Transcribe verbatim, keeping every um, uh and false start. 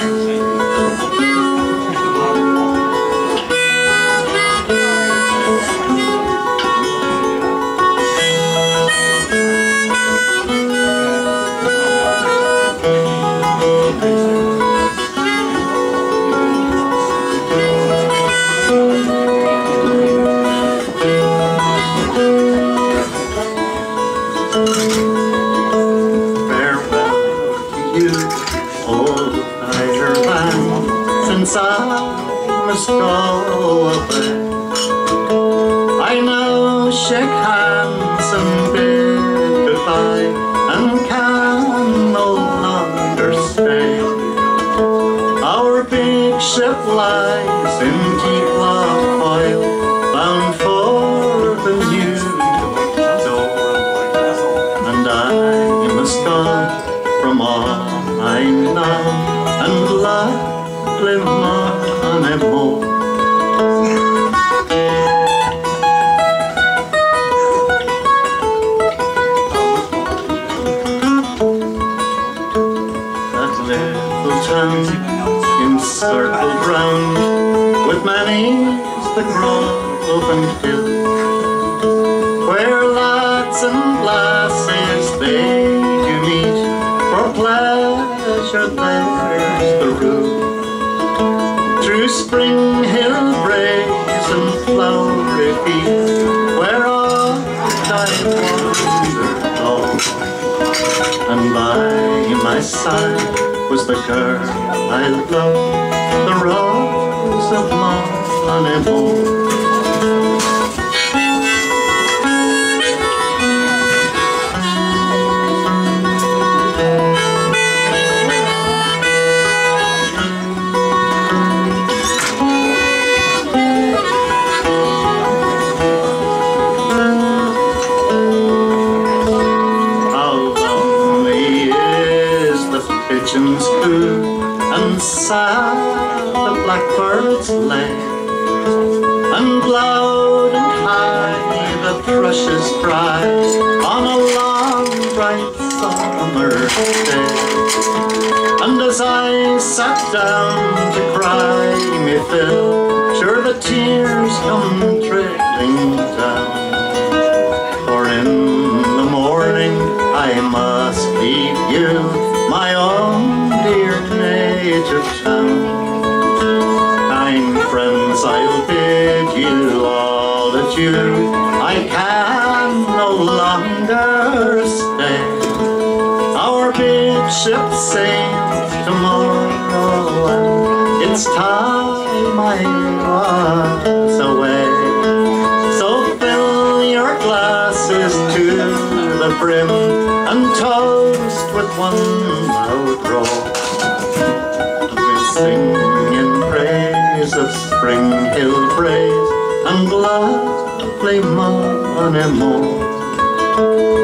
I must go away. I now shake hands and bid goodbye, and can no longer stay. Our big ship lies in deep oil, bound for the new world, and I must go from all I know and love. Live on and more. That little town encircled round with many's the grove and hill, where lads and lasses they do meet, for pleasure there's the rule. Through spring hill breaks and flowery fields, where all thy wonder goes, and by my side was the girl I loved, the rose of Montanebo. Pigeons coo, and sad the blackbirds lay, and loud and high the thrushes cry on a long bright summer day. And as I sat down to cry me fill, sure the tears come trickling down, for in the morning I must leave you, my own dear native town. Kind friends, I'll bid you all adieu, I can no longer stay. Our big ship sails tomorrow, it's time I was away. So fill your glasses to the brim and toast with one outro, we sing in praise of spring hill praise and lovely Montanebo.